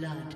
blood.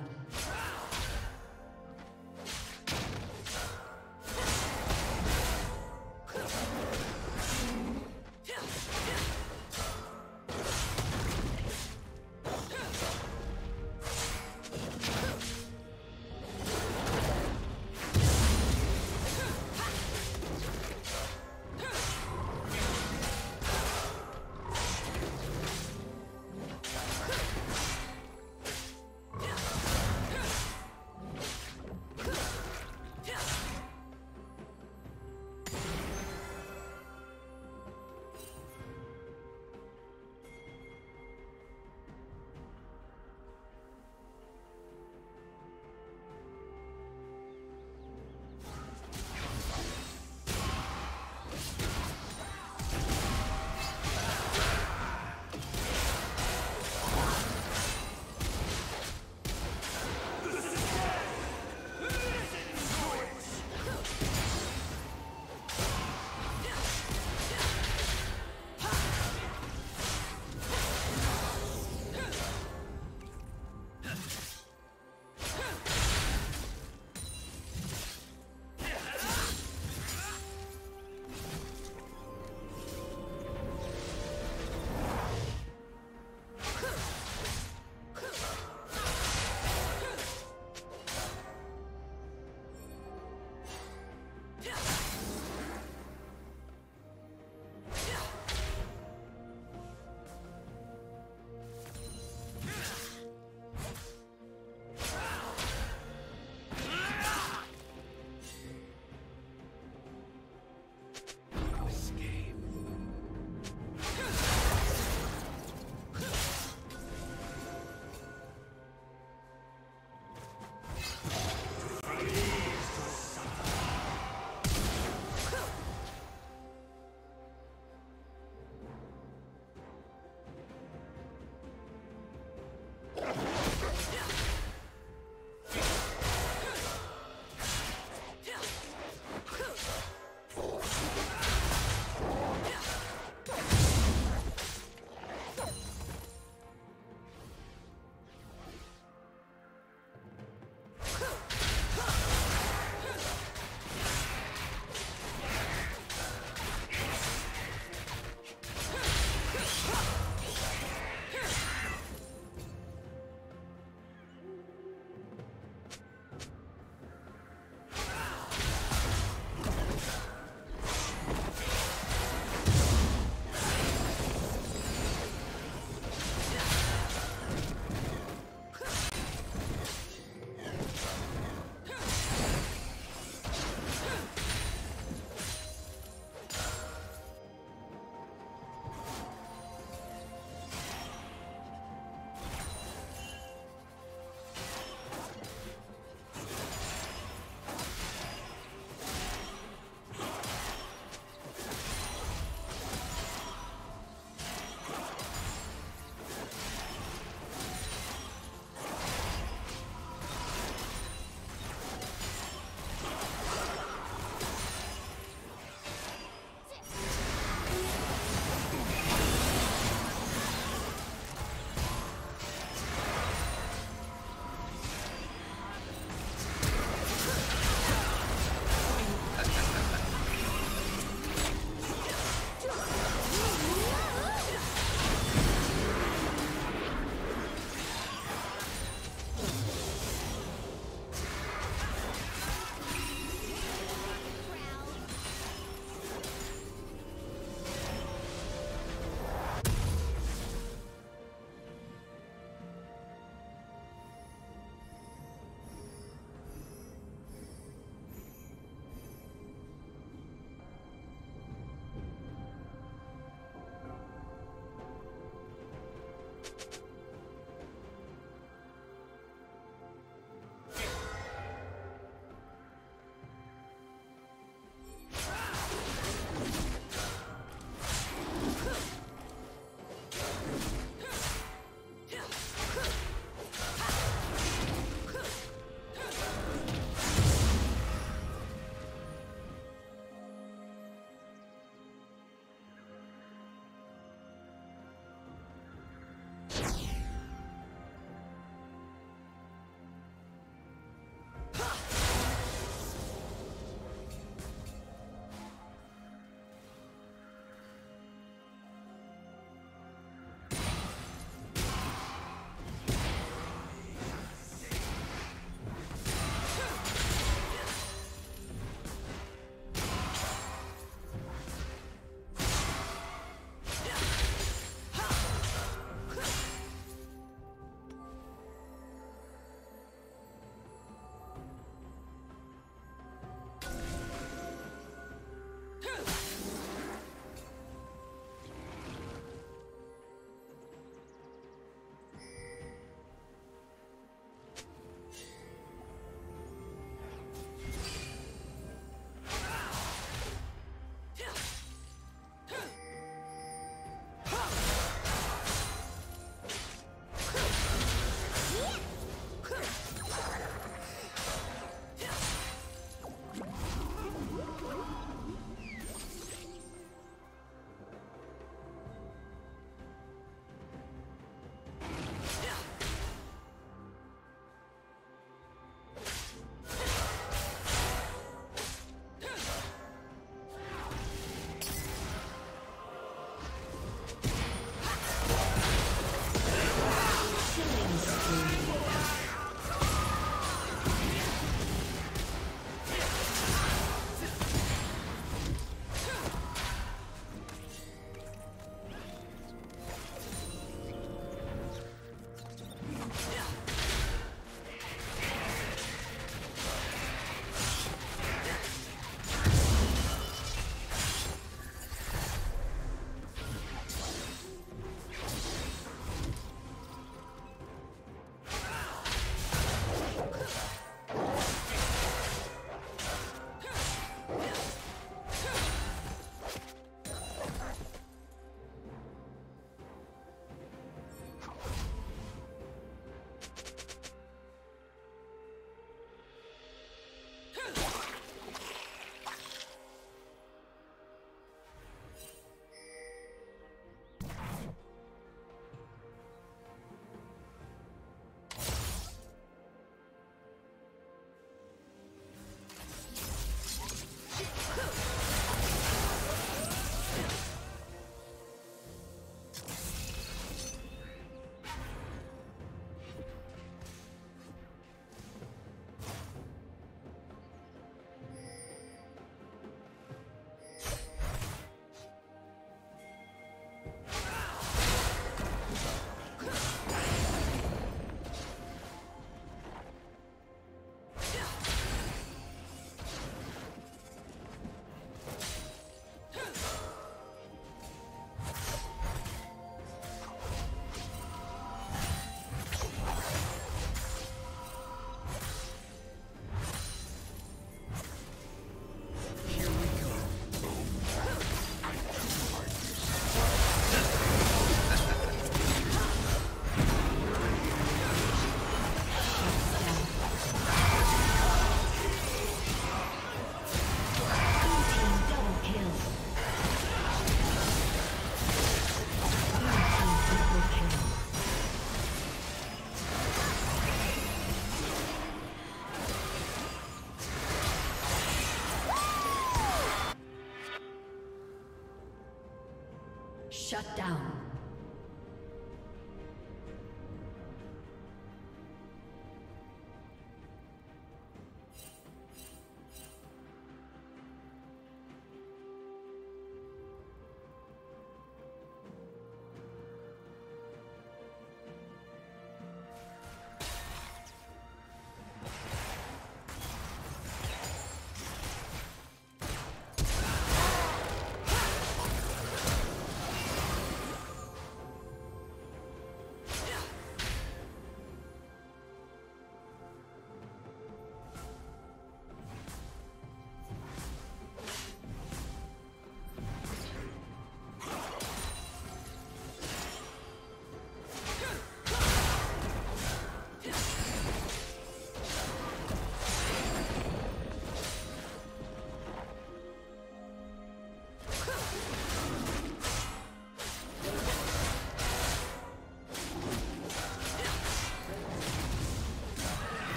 Shut down.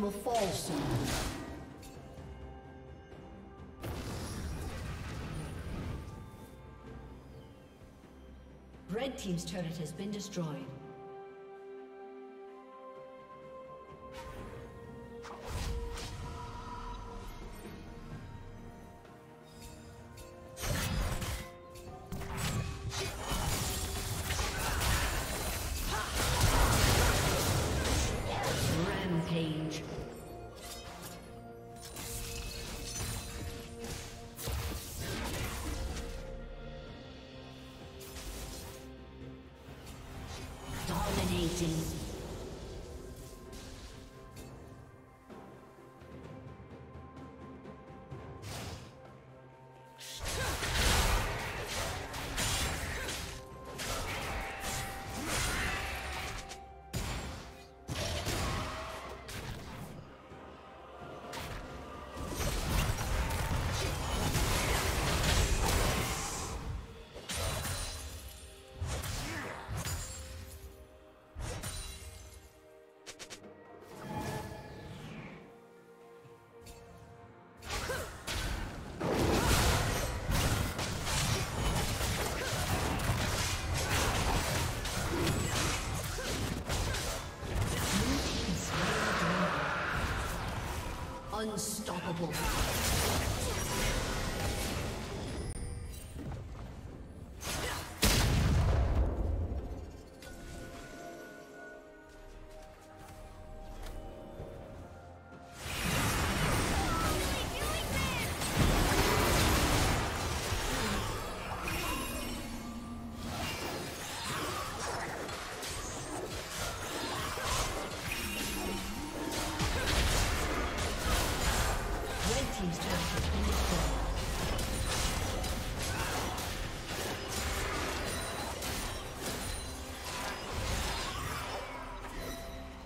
Will fall soon. Red team's turret has been destroyed. Unstoppable.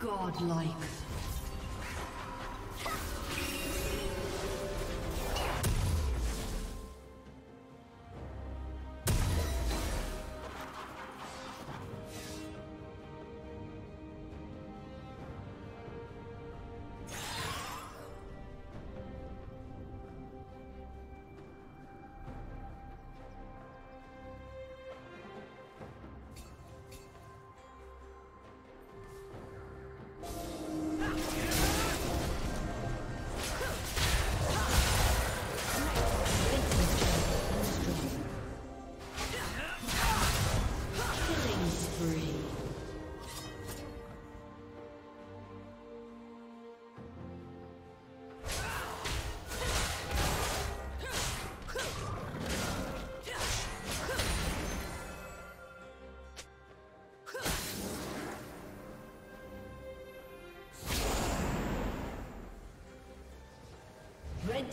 Godlike. Red